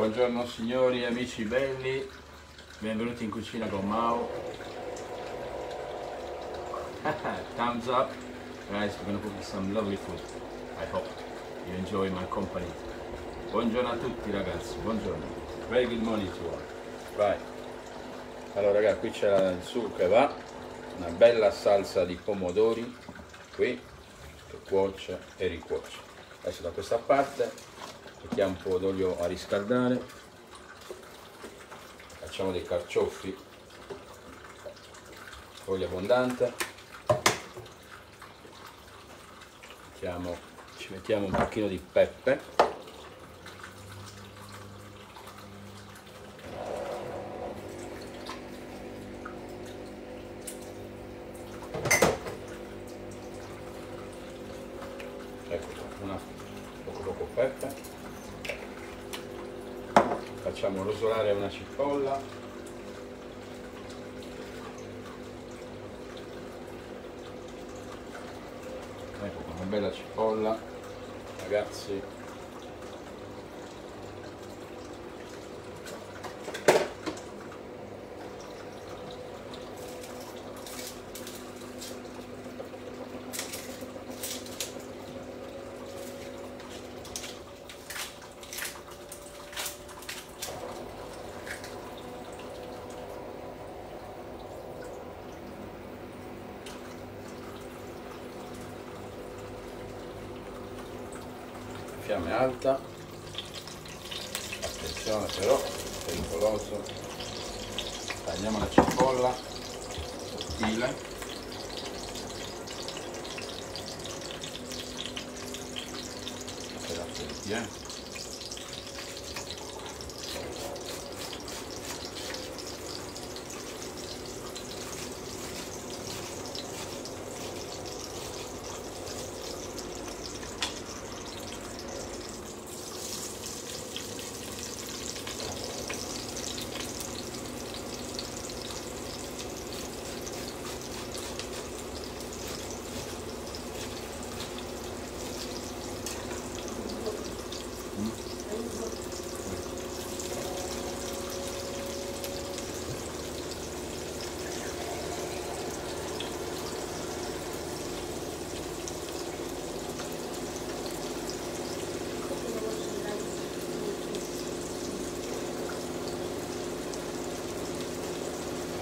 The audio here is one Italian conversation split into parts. Buongiorno signori, amici belli, benvenuti in cucina con Mau. Thumbs up, guys, we're gonna cook some lovely food. I hope you enjoy my company. Buongiorno a tutti ragazzi, buongiorno. Very good morning to all. Vai. Allora ragazzi, qui c'è il sugo che va, una bella salsa di pomodori, qui, che cuoce e ricuoce. Adesso da questa parte mettiamo un po' d'olio a riscaldare, facciamo dei carciofi, olio abbondante, ci mettiamo un pochino di pepe, ecco poco pepe. Facciamo rosolare una cipolla, ecco una bella cipolla ragazzi, alta, attenzione però, pericoloso, tagliamo la cipolla sottile, per attenti .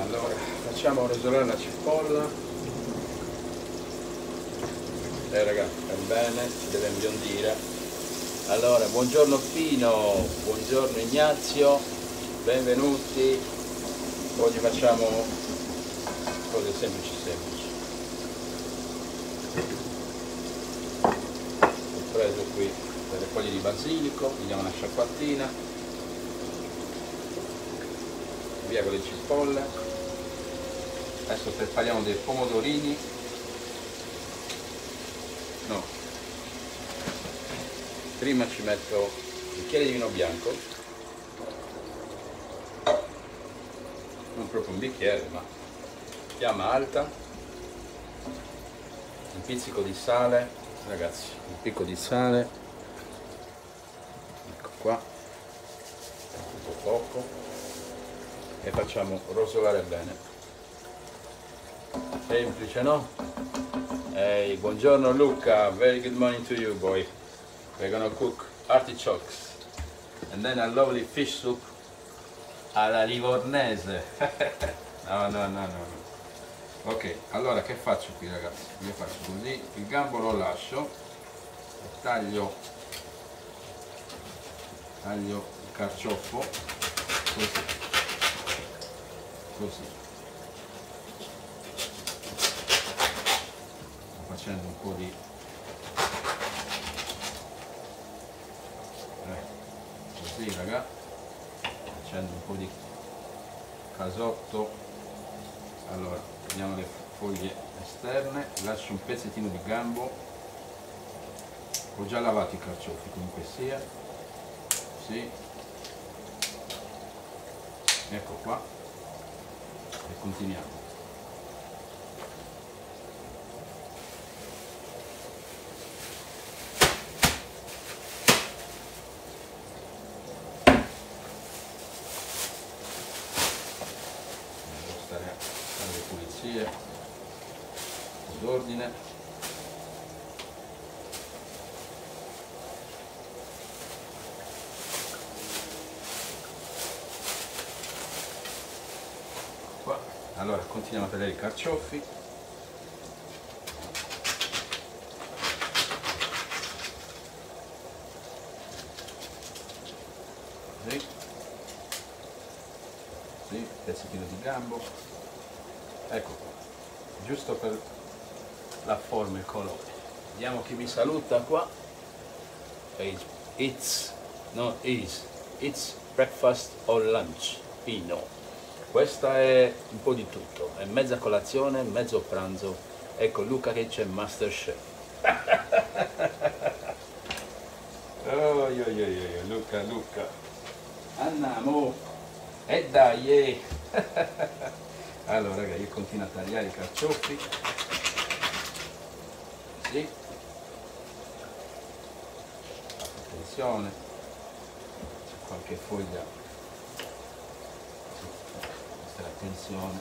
Allora, facciamo rosolare la cipolla e ragazzi, va bene, si deve imbiondire. Allora, buongiorno Pino, buongiorno Ignazio, benvenuti. Oggi facciamo cose semplici. Ho preso qui delle foglie di basilico, gli diamo una sciacquatina, via con le cipolle. Adesso prepariamo dei pomodorini, no, prima ci metto un bicchiere di vino bianco, non proprio un bicchiere ma fiamma alta, un pizzico di sale, ragazzi, un picco di sale, ecco qua, un po' poco, e facciamo rosolare bene. Semplice, no? Hey, buongiorno Luca, very good morning to you boy. We're gonna cook artichokes and then a lovely fish soup alla livornese. No. Ok, allora che faccio qui ragazzi? Io faccio così, il gambo lo lascio, taglio il carciofo, così. Facendo un po' di così raga, facendo un po' di casotto. Allora prendiamo le foglie esterne, lascio un pezzettino di gambo, ho già lavato i carciofi comunque sia, così, ecco qua, e continuiamo. via l'ordine. Qua. Allora continuiamo a tagliare i carciofi. Sì, pezzettino di gambo, ecco qua, giusto per la forma e il colore. Vediamo chi mi saluta qua. It's, no, is, it's breakfast or lunch, Pino. Questa è un po' di tutto, è mezza colazione, mezzo pranzo. Ecco Luca che c'è Masterchef. Oh, io, Luca. Andiamo. E dai! Allora ragazzi, io continuo a tagliare i carciofi. Sì. Attenzione. C'è qualche foglia. Sì. Questa è l'attenzione.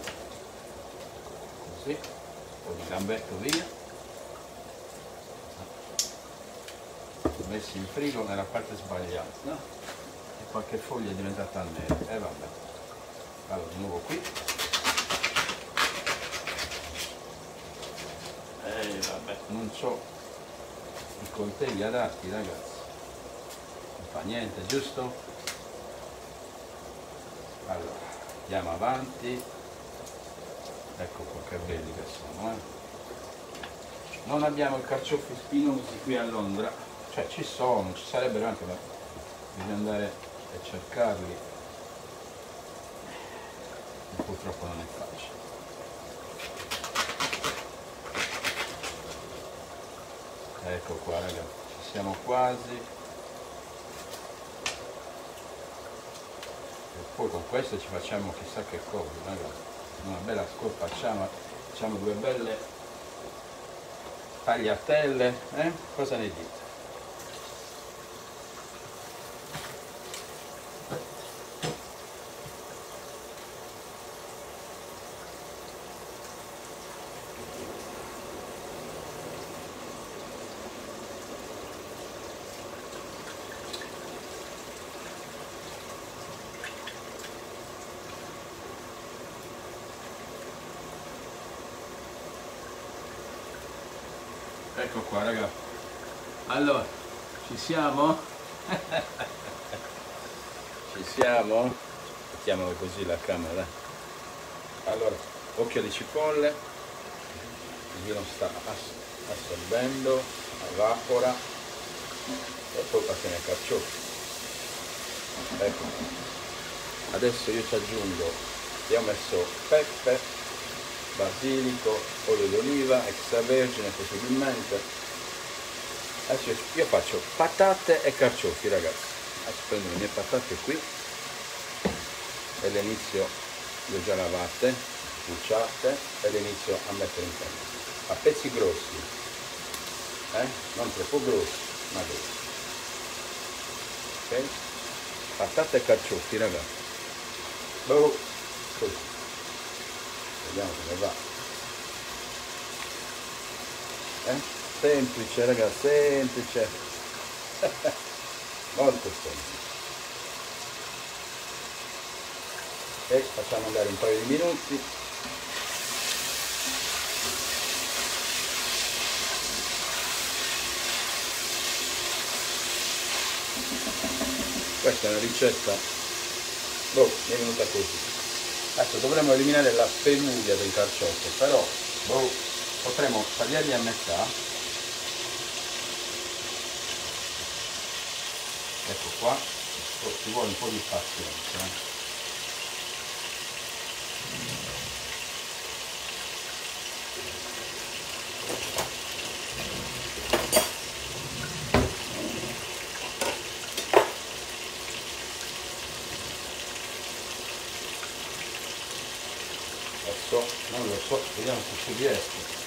Così. Un po' di gambetto via. Ho messo in frigo nella parte sbagliata. No? Qualche foglia è diventata nera e vabbè. Allora di nuovo qui e vabbè, non so i coltelli adatti ragazzi, non fa niente, giusto? Allora andiamo avanti, ecco qua che belli che sono, non abbiamo i carciofi spinosi qui a Londra, cioè ci sono, ci sarebbero anche, ma bisogna andare e cercarli, e purtroppo non è facile. Ecco qua ragazzi, ci siamo quasi, e poi con questo ci facciamo chissà che cosa ragazzi, una bella scorpa, facciamo due belle tagliatelle, cosa ne dite? Ecco qua raga, allora ci siamo? Ci siamo? Mettiamo così la camera. Allora, occhio di cipolle, il vino sta assorbendo, evapora e poi passiamo ai carciofi. Ecco, adesso io ci aggiungo, io ho messo pepe, basilico, olio d'oliva, extravergine, possibilmente. Adesso io faccio patate e carciofi ragazzi. Adesso prendo le mie patate qui e le inizio, le ho già lavate, cuciate, e le inizio a mettere in teglia. A pezzi grossi, non troppo grossi, ma grossi. Ok? Patate e carciofi ragazzi. Così. Vediamo come va, semplice ragazzi, semplice. Molto semplice, e facciamo andare un paio di minuti. Questa è una ricetta, mi è venuta così. Adesso dovremmo eliminare la peluria del carciofo, però potremmo tagliarli a metà. Ecco qua, ci vuole un po' di pazienza. Non lo so, vediamo se ci riesco.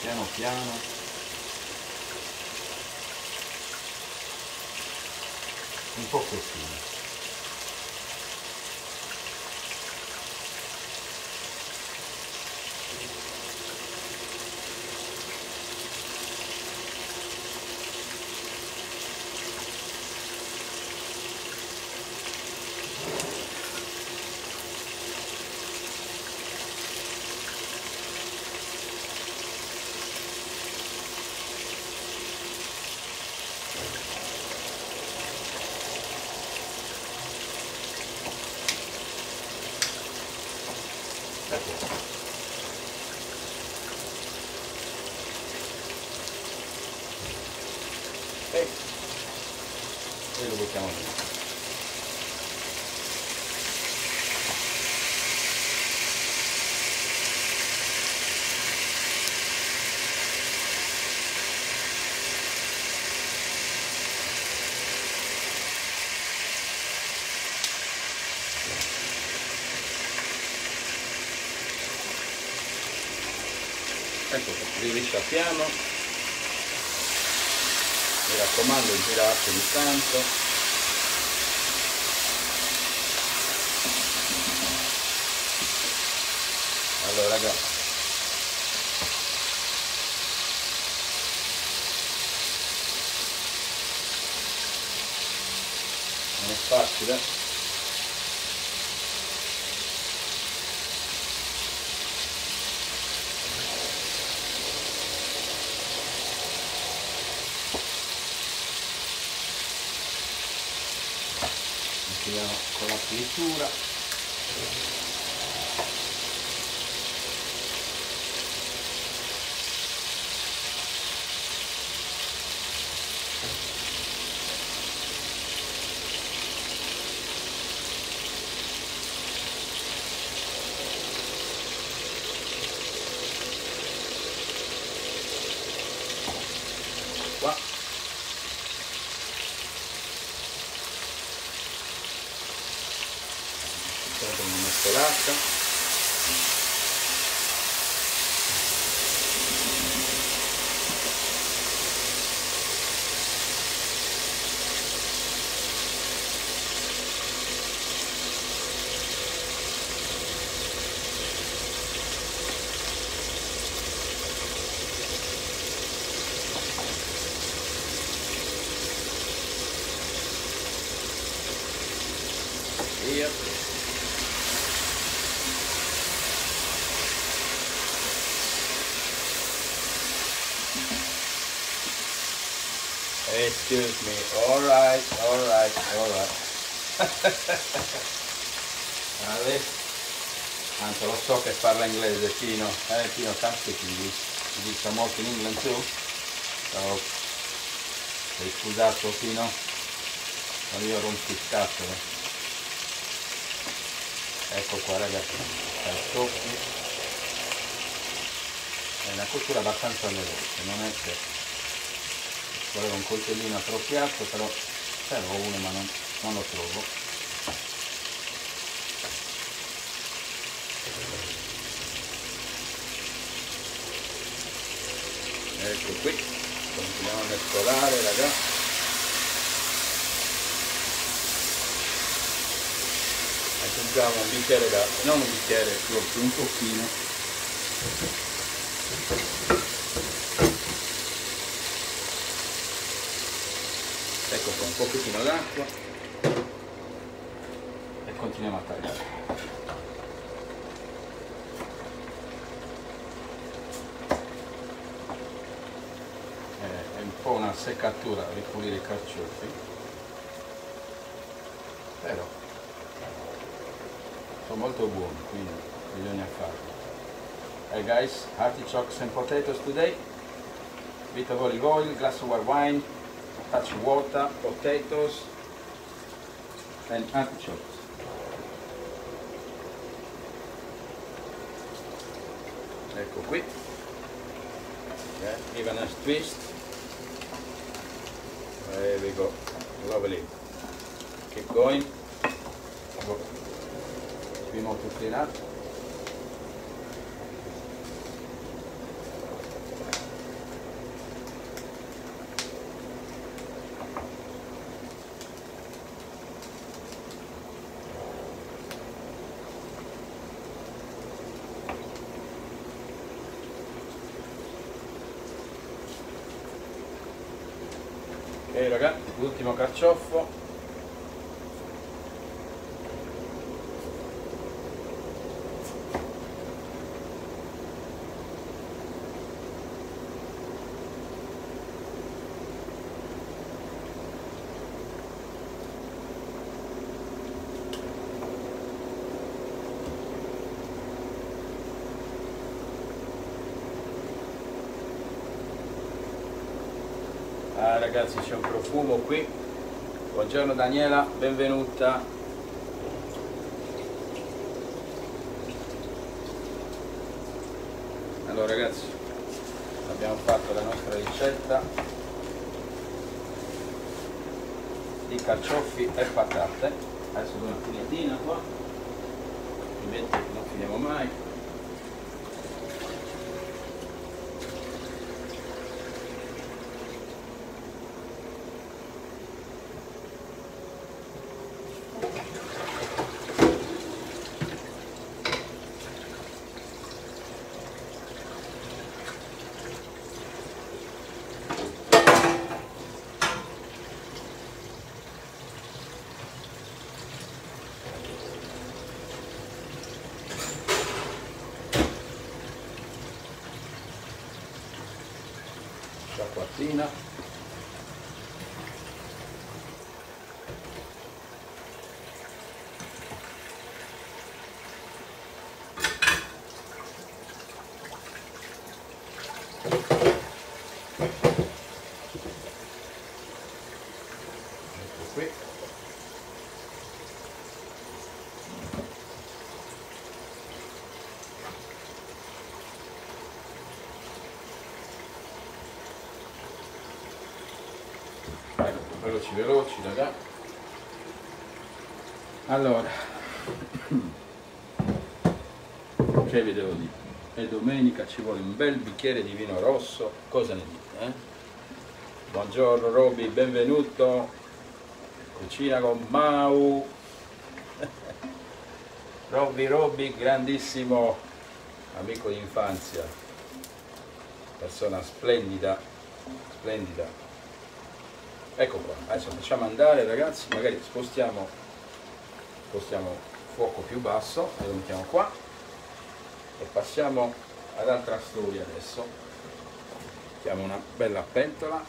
Piano piano. Un po' così. Grazie. E lo buttiamo lì. Ecco qua, li risciacquiamo. Mi raccomando, girate ogni tanto. Allora ragazzi, non è facile, con la frittura qua. Excuse me, alright. Vabbè, tanto lo so che parla inglese Pino, Pino can't speak English, you did some work in England too? So, sei scusato Pino, ma io rompo il scatole. Ecco qua ragazzi, cartocchi, è una cottura abbastanza veloce, non è che... Volevo un coltellino appropriato, però ce l'ho uno ma non lo trovo. Ecco qui, continuiamo a mescolare ragazzi. Aggiungiamo un bicchiere d'acqua, non un bicchiere, più un pochino. Ecco qua, un pochettino d'acqua e continuiamo a tagliare. È un po' una seccatura ripulire i carciofi, però sono molto buoni, quindi bisogna farlo. Hey guys, artichokes and potatoes today, bit of olive oil, glass of wine, touch water, potatoes and artichokes. Ecco qui, okay. Even a twist, there we go, lovely, keep going, go. We want to clean up. E ragazzi, l'ultimo carciofo. ragazzi, c'è un profumo qui. Buongiorno Daniela, benvenuta. Allora ragazzi, abbiamo fatto la nostra ricetta di carciofi e patate. Adesso una pugnettina qua, ovviamente non finiamo mai. Ciacquattina. Ecco qui. Veloci raga. Allora che vi devo dire, è domenica, ci vuole un bel bicchiere di vino rosso, cosa ne dite? Buongiorno Robby, benvenuto, cucina con Mau. Robby grandissimo amico di infanzia, persona splendida. Ecco qua, adesso facciamo andare ragazzi, magari spostiamo fuoco più basso e lo mettiamo qua e passiamo ad altra storia adesso. Mettiamo una bella pentola.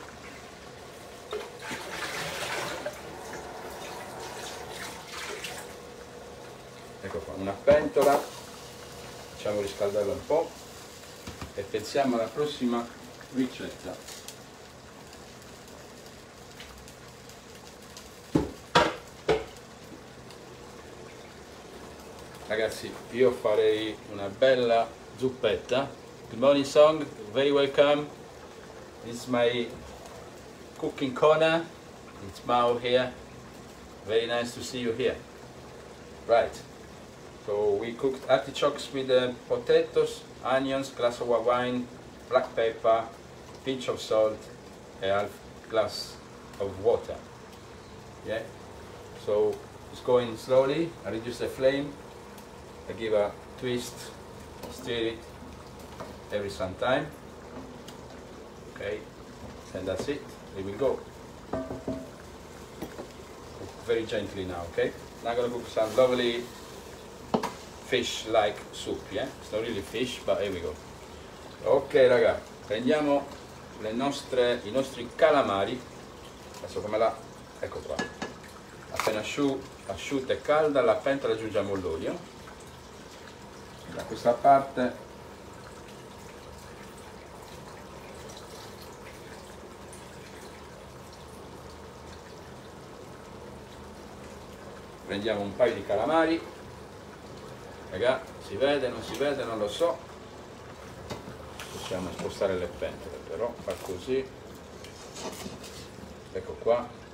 Ecco qua, una pentola, facciamo riscaldarla un po' e pensiamo alla prossima ricetta. Ragazzi, io farei una bella zuppetta. Good morning Song, very welcome. This is my cooking corner. It's Mau here. Very nice to see you here. Right. So we cooked artichokes with potatoes, onions, glass of wine, black pepper, pinch of salt, and half glass of water. Yeah. So it's going slowly. I reduce the flame. I give a twist, stir it every some time, okay, and that's it, it will go. Cook very gently now, okay? Now I'm going to cook some lovely fish-like soup, yeah? It's not really fish, but here we go. Ok raga, prendiamo i nostri calamari, adesso come la, ecco qua, appena asciutta e calda la pentola aggiungiamo l'olio. Da questa parte prendiamo un paio di calamari, raga, si vede, non si vede, non lo so, possiamo spostare le pentole però, fa così, ecco qua,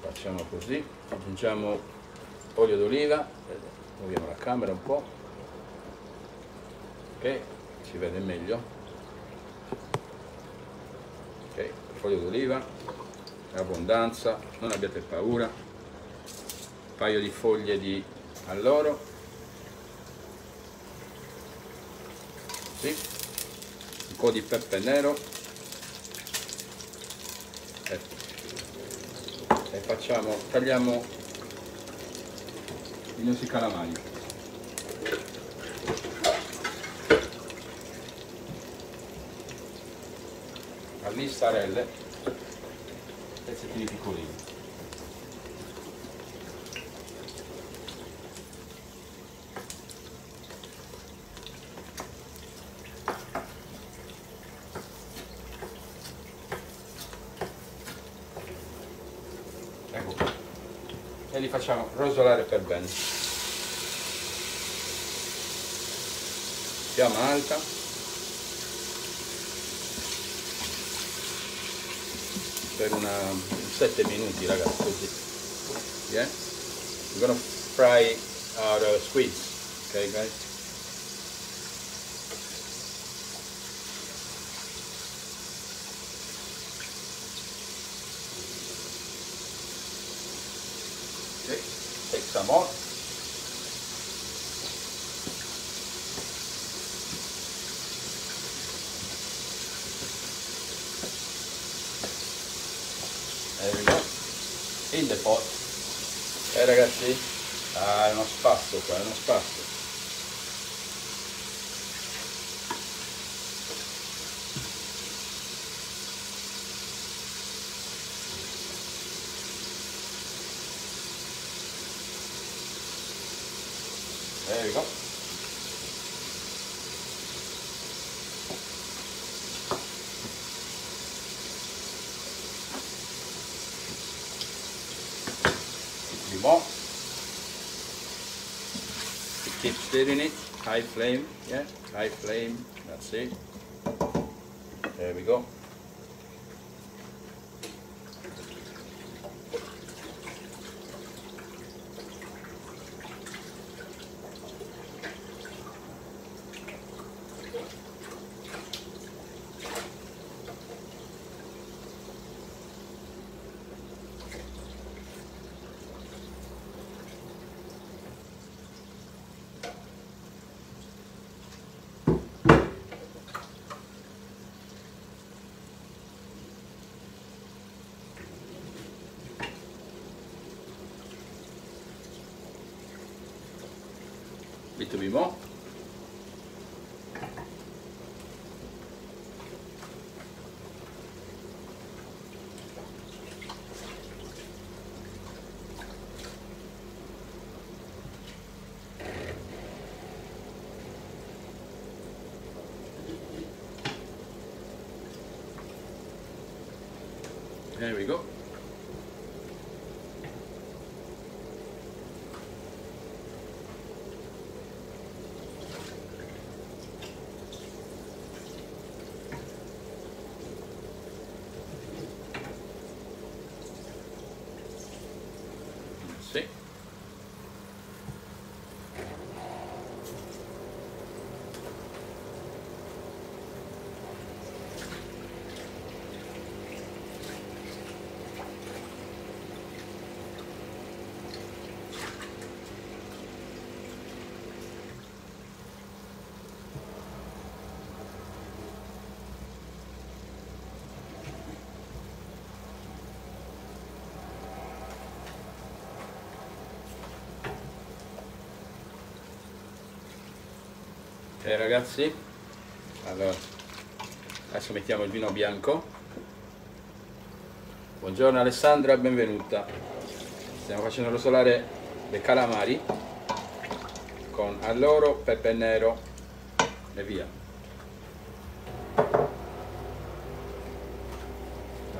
facciamo così, aggiungiamo olio d'oliva, muoviamo la camera un po', ok, si vede meglio, ok, olio d'oliva, abbondanza, non abbiate paura, un paio di foglie di alloro, così, un po' di pepe nero, ecco. E tagliamo i nostri calamari. A listarelle, pezzettini piccolini. e li facciamo rosolare per bene. Fiamma alta. Per una 7 minuti ragazzi, così. Yeah? We're gonna fry our squids, okay guys? Some more. There we go. In the pot. Ragazzi, ah, è uno spasso qua, è uno spasso. There we go. It's more. Keep stirring it. High flame. Yeah, high flame. That's it. There we go. Little bit more. There we go. Ragazzi, allora, adesso mettiamo il vino bianco. Buongiorno Alessandra, benvenuta. Stiamo facendo rosolare dei calamari con alloro, pepe nero e via. Da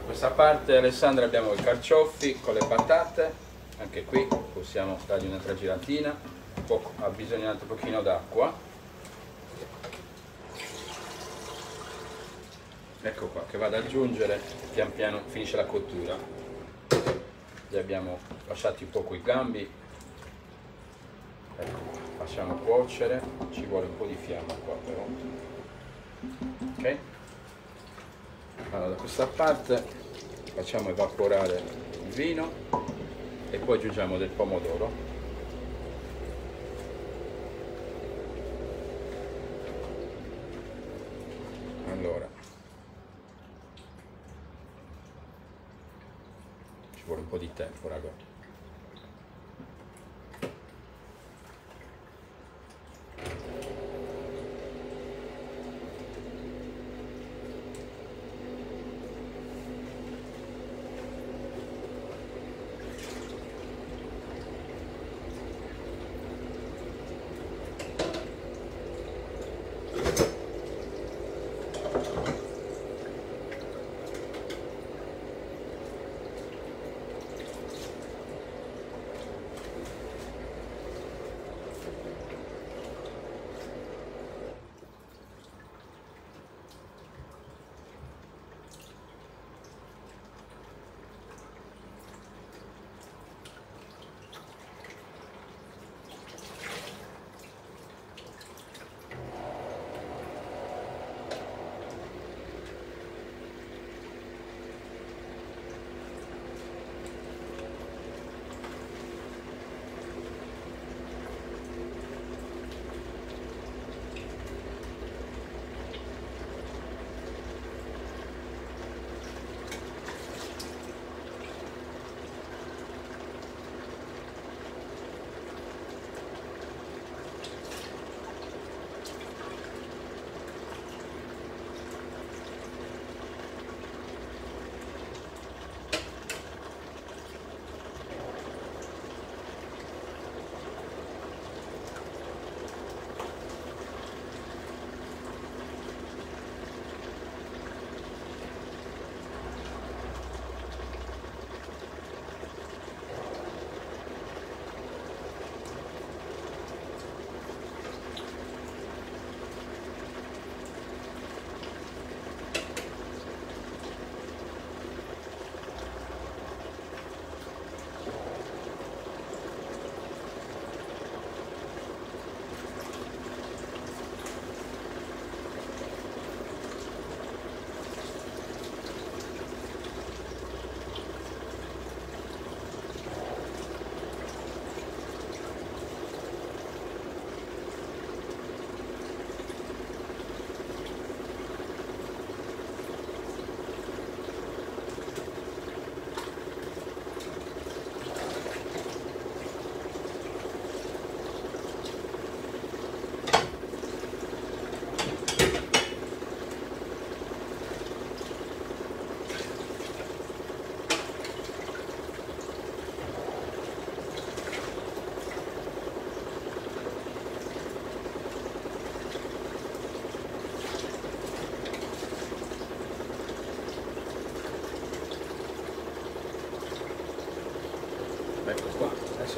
questa parte Alessandra abbiamo i carciofi con le patate, anche qui possiamo dargli un'altra giratina, ha bisogno di un altro pochino d'acqua. Ecco qua, che vado ad aggiungere, pian piano finisce la cottura. Li abbiamo lasciati un po' i gambi. Ecco qua, facciamo cuocere, ci vuole un po' di fiamma qua però. Ok? Allora da questa parte facciamo evaporare il vino e poi aggiungiamo del pomodoro. Allora, vuole un po' di tempo, raga.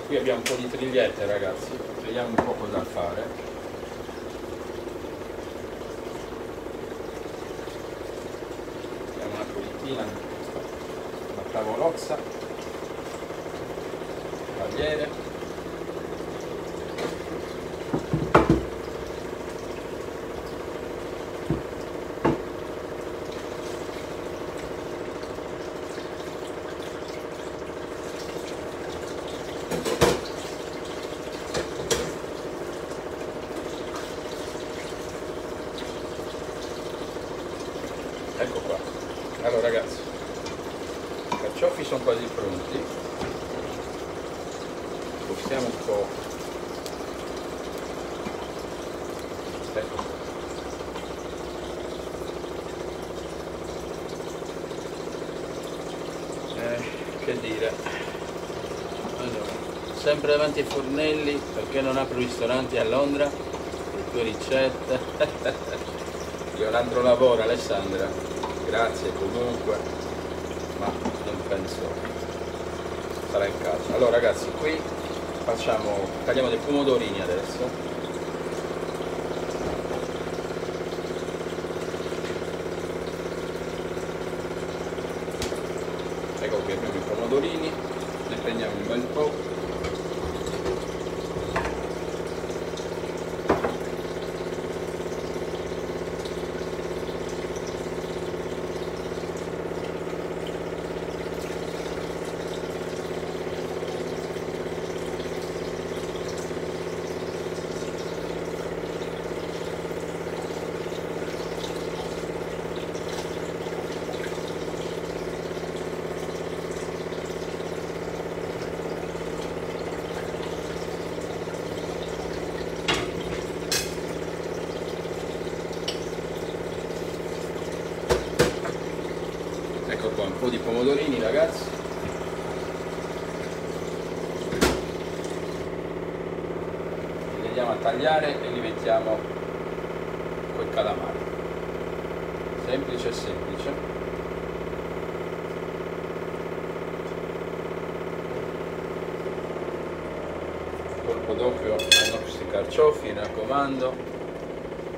Qui abbiamo un po' di trigliette, ragazzi, vediamo un po' cosa fare. Abbiamo una colettina, una tavolozza, un tagliere. Sempre davanti ai fornelli, perché non apro ristoranti a Londra, le tue ricette. Io ho un altro lavoro, Alessandra, grazie comunque, ma non penso sarà il caso. Allora ragazzi, qui tagliamo dei pomodorini adesso, ecco qui abbiamo i pomodorini, ne prendiamo un bel po'. Un po' di pomodorini, ragazzi, li vediamo a tagliare e li mettiamo col calamari, semplice semplice. Colpo d'occhio ai nostri carciofi, mi raccomando.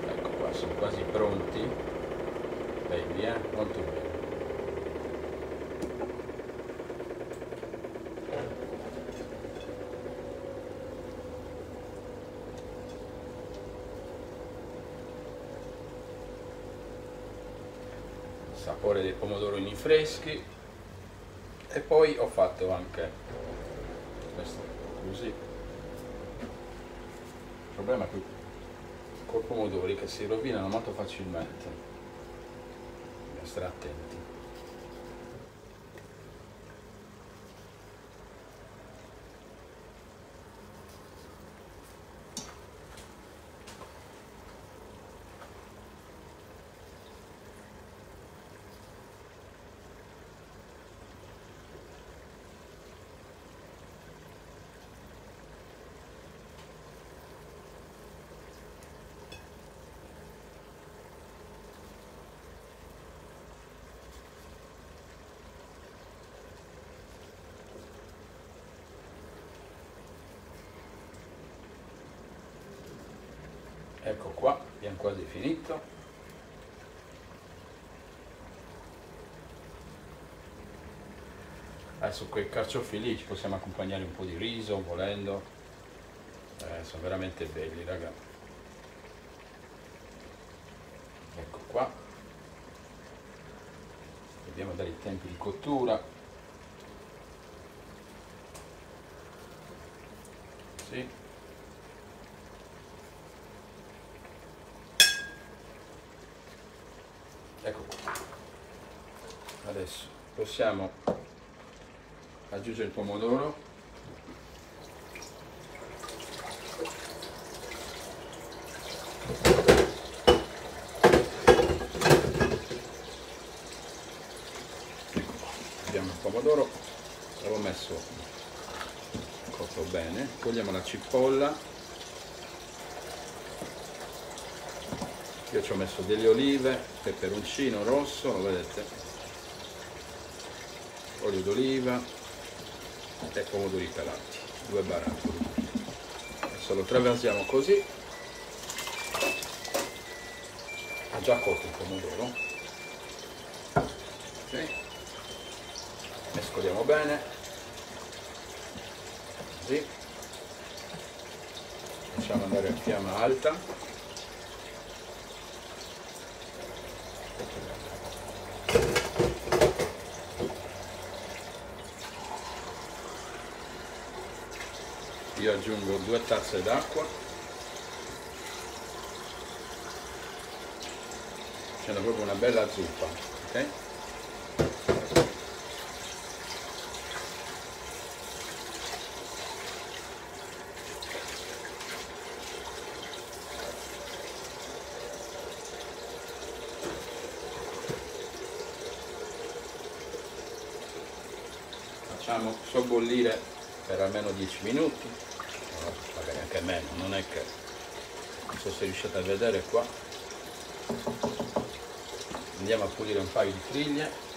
Ecco qua, sono quasi pronti, belli, molto belli. Sapore dei pomodorini freschi, e poi ho fatto anche questo così. Il problema è qui con i pomodori che si rovinano molto facilmente, bisogna stare attenti. Ecco qua, abbiamo quasi finito. Adesso quei carciofi lì ci possiamo accompagnare un po' di riso, volendo. Sono veramente belli, raga. Ecco qua. Dobbiamo dare i tempi di cottura. Sì. Ecco qua. Adesso possiamo aggiungere il pomodoro. Ecco qua. Abbiamo il pomodoro, l'avevo messo cotto bene. Togliamo la cipolla. Io ci ho messo delle olive, peperoncino rosso, lo vedete, olio d'oliva e pomodori pelati. due barattoli. Adesso lo traversiamo così. Ha già cotto il pomodoro. Ok. Mescoliamo bene. Così. Lasciamo andare a fiamma alta. Io aggiungo 2 tazze d'acqua, facendo proprio una bella zuppa, ok? Facciamo sobbollire per almeno 10 minuti. Magari anche meno, non è che, non so se riuscite a vedere qua, andiamo a pulire un paio di triglie,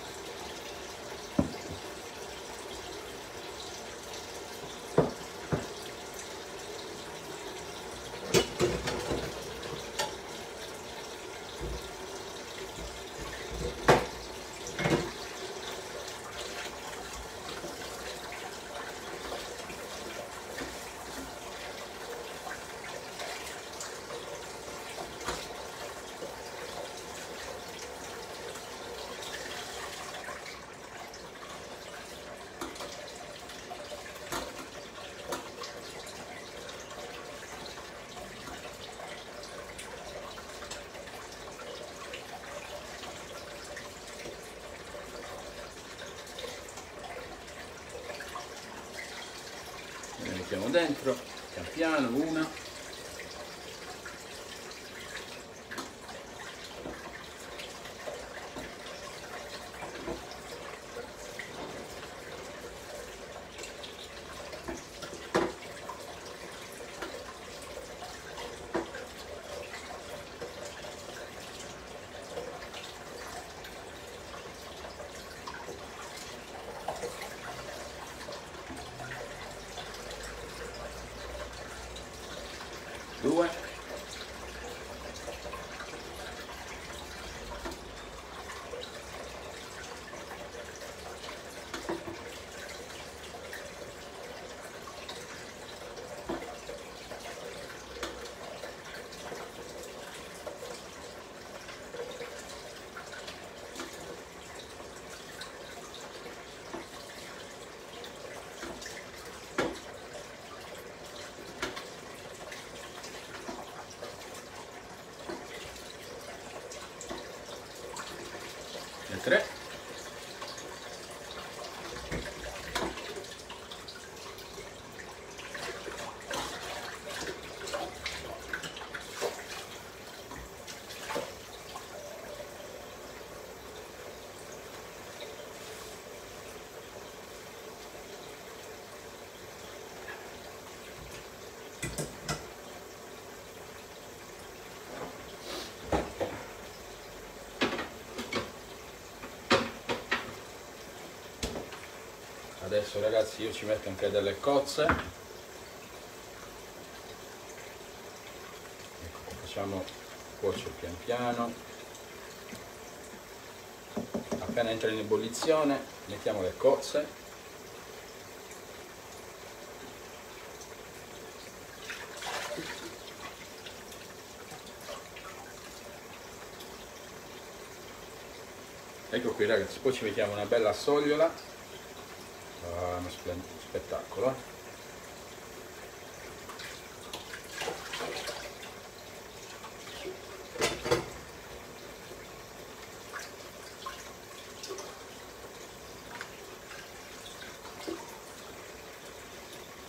dentro, pian piano, una, due, adesso ragazzi io ci metto anche delle cozze, ecco, facciamo cuocere pian piano, appena entra in ebollizione mettiamo le cozze, ecco qui ragazzi, poi ci mettiamo una bella sogliola. Uno spettacolo, eh?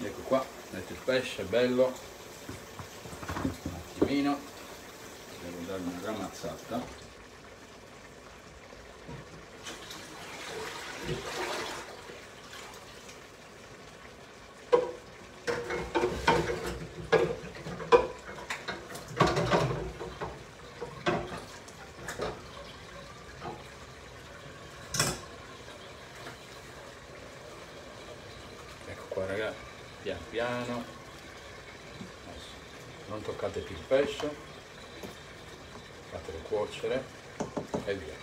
Ecco qua, metti il pesce bello, un attimino, devo dargli una grammazzata. Piano piano, non toccate più il pesce, fatelo cuocere e via.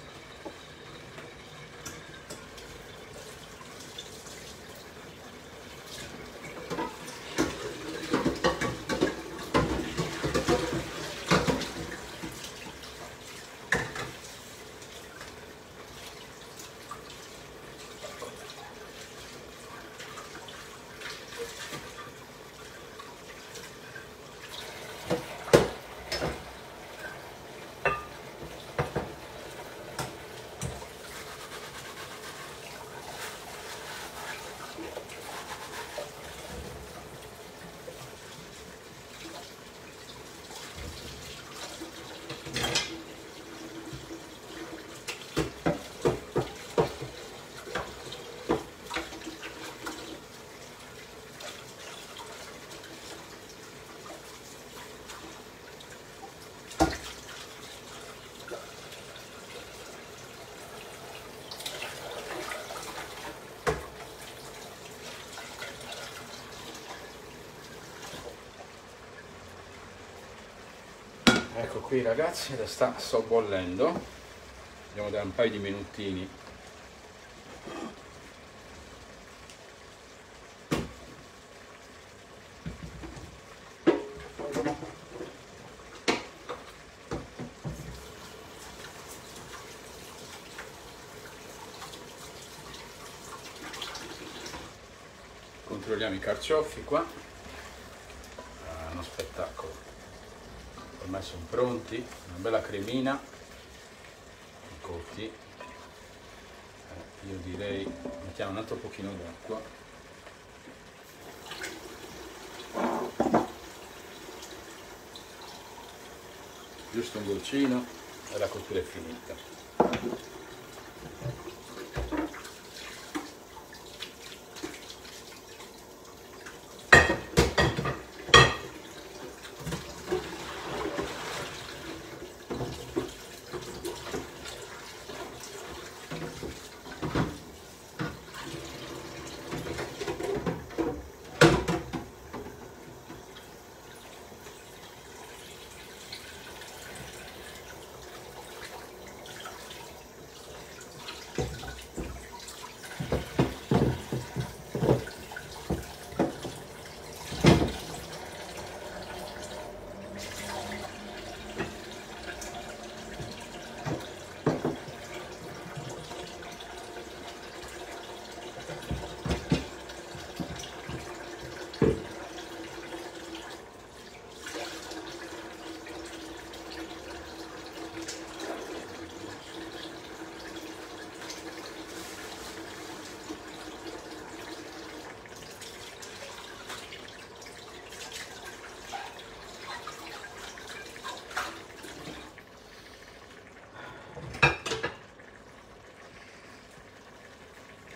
Ecco qui ragazzi, la sta sobbollendo, andiamo da un paio di minutini. Controlliamo i carciofi qua, è uno spettacolo. Ormai sono pronti, una bella cremina, cotti. Io direi mettiamo un altro pochino d'acqua. Giusto un goccino e la cottura è finita.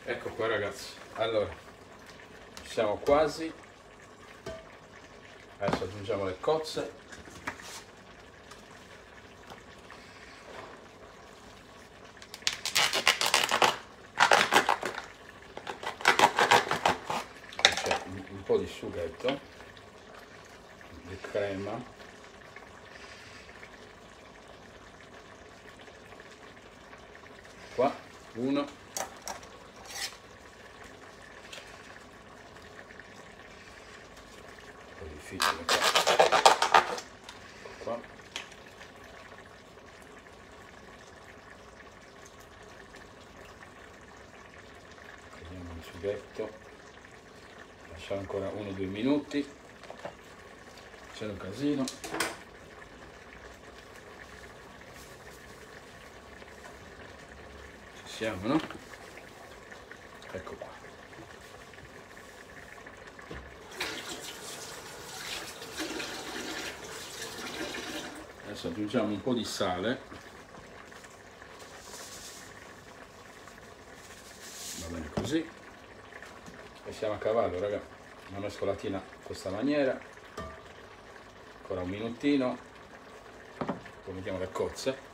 Ecco qua ragazzi, allora siamo quasi, adesso aggiungiamo le cozze, c'è un po' di sughetto, di crema, qua uno. Qua. Prendiamo un sughetto, lasciamo ancora 1-2 minuti, c'è un casino. Ci siamo, no? Ecco qua. Adesso aggiungiamo un po' di sale, va bene così, e siamo a cavallo raga, una mescolatina in questa maniera, ancora un minutino, poi mettiamo le cozze,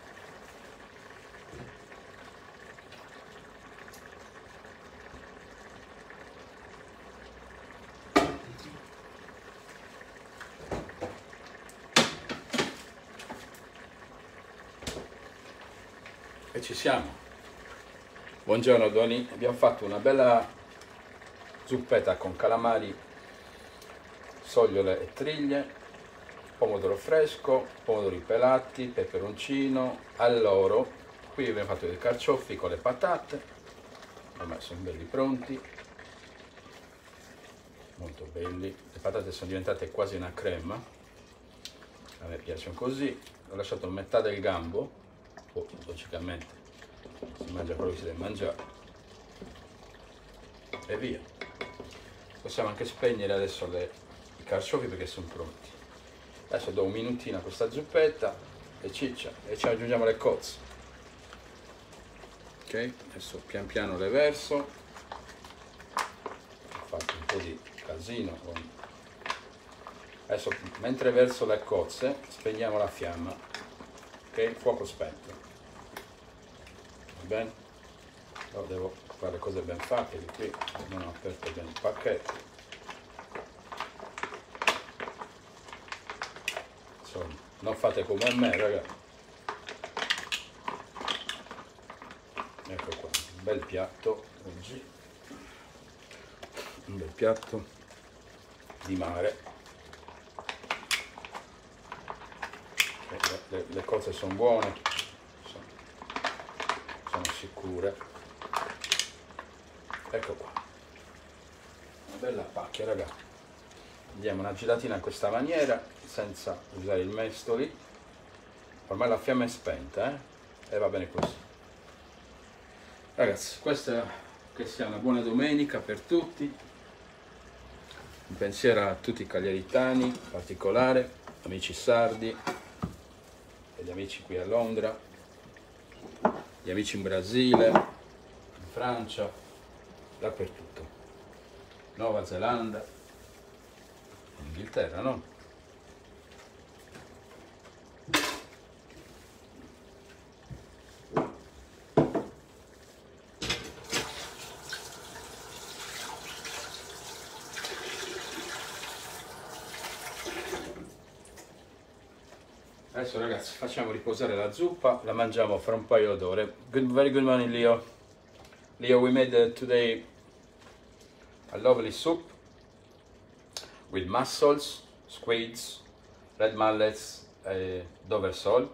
E ci siamo. Buongiorno Doni, abbiamo fatto una bella zuppetta con calamari, sogliole e triglie, pomodoro fresco, pomodori pelati, peperoncino, alloro. Qui abbiamo fatto dei carciofi con le patate, ormai sono belli pronti, molto belli. Le patate sono diventate quasi una crema, a me piacciono così. Ho lasciato metà del gambo, logicamente si mangia quello che si deve mangiare e via. Possiamo anche spegnere adesso i carciofi perché sono pronti. Adesso do un minutino a questa zuppetta e ciccia, e ci aggiungiamo le cozze. Ok, adesso pian piano le verso. Ho fatto un po' di casino. Adesso mentre verso le cozze spegniamo la fiamma, ok, fuoco spento, va bene? Però devo fare cose ben fatte di qui, non ho aperto bene il pacchetto. Insomma, non fate come me, ragazzi. Ecco qua, un bel piatto oggi, un bel piatto di mare. Le cose sono buone, sono sicure. Ecco qua, una bella pacchia, ragazzi. Diamo una giratina in questa maniera, senza usare il mestoli. Ormai la fiamma è spenta, eh? E va bene così. Ragazzi, questa che sia una buona domenica per tutti. Un pensiero a tutti i cagliaritani, in particolare, amici sardi, gli amici qui a Londra, gli amici in Brasile, in Francia, dappertutto, Nuova Zelanda, Inghilterra, no? Adesso ragazzi facciamo riposare la zuppa, la mangiamo fra un paio d'ore. Very good morning Leo. Leo, we made today a lovely soup with mussels, squids, red mallets, Dover salt,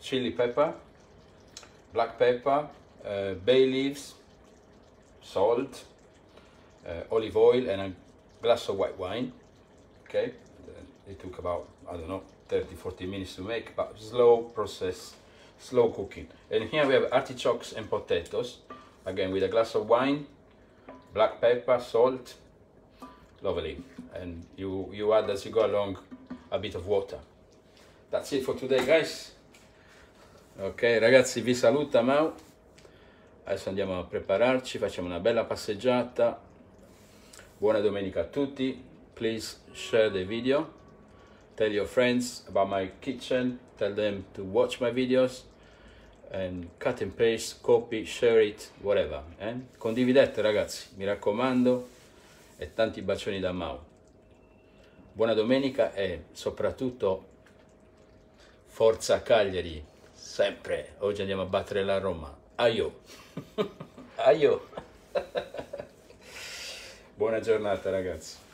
chili pepper, black pepper, bay leaves, salt, olive oil, and a glass of white wine. Okay, it took about, I don't know, 30-40 minutes to make, but slow process. Slow cooking. And here we have artichokes and potatoes, again with a glass of wine, black pepper, salt. Lovely. And you add as you go along a bit of water. That's it for today, guys. Ok ragazzi, vi saluta Mau. Adesso andiamo a prepararci, facciamo una bella passeggiata. Buona domenica a tutti. Please share the video, tell your friends about my kitchen, tell them to watch my videos and cut and paste, copy, share it, whatever. Condividete ragazzi, mi raccomando, e tanti bacioni da Mau. Buona domenica e soprattutto forza Cagliari, sempre. Oggi andiamo a battere la Roma. Aio. Aio. Buona giornata ragazzi.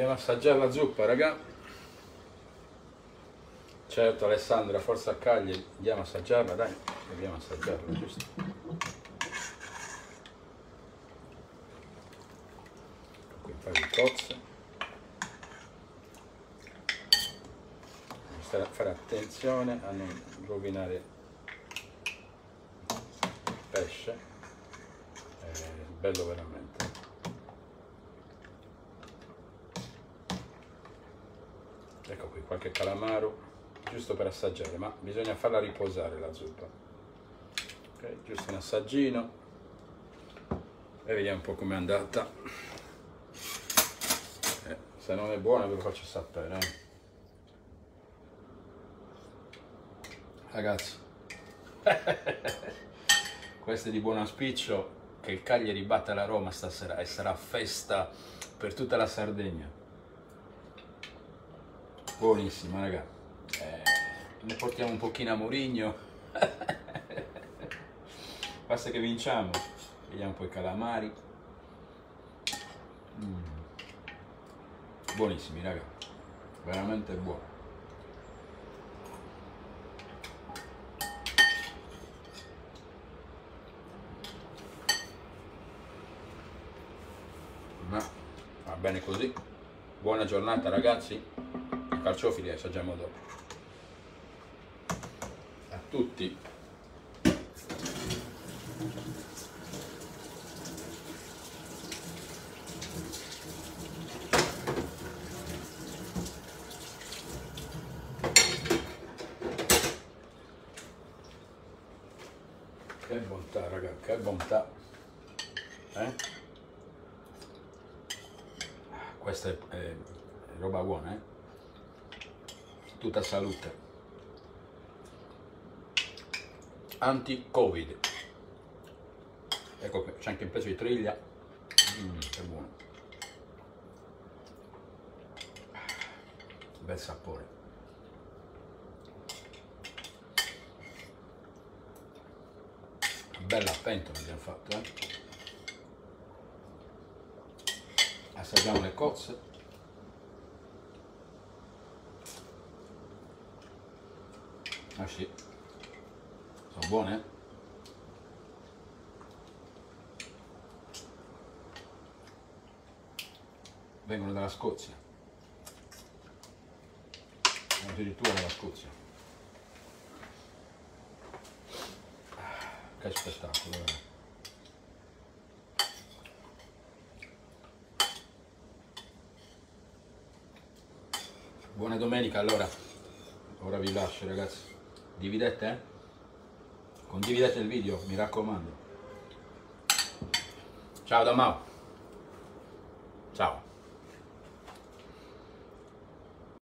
Andiamo a assaggiare la zuppa, raga. Certo, Alessandra, forza Cagliari. Andiamo a assaggiarla, dai. Dobbiamo assaggiarla, giusto? Qui un paio di cozze. Fare attenzione a non rovinare il pesce. È bello veramente. Ecco qui qualche calamaro, giusto per assaggiare, ma bisogna farla riposare la zuppa. Okay, giusto un assaggino e vediamo un po' com'è andata. Se non è buona ve lo faccio sapere. Ragazzi, questo è di buon auspicio, che il Cagliari batta la Roma stasera e sarà festa per tutta la Sardegna. Buonissima, raga. Ne portiamo un pochino a Mourinho. Basta che vinciamo. Vediamo poi i calamari. Buonissimi, raga. Veramente buono. Ma va bene così. Buona giornata, ragazzi. Carciofili assaggiamo dopo. A tutti. Che bontà, raga, che bontà. Questa è roba buona, Tutta salute, anti-covid. Ecco qui, c'è anche il pezzo di triglia. Che buono, bel sapore. Bella pentola abbiamo fatto, Assaggiamo le cozze. Ah sì, sono buone? Vengono dalla Scozia, addirittura dalla Scozia. Che spettacolo, Buona domenica, allora. Ora vi lascio, ragazzi. Dividete, Condividete il video, mi raccomando. Ciao da Mau. Ciao.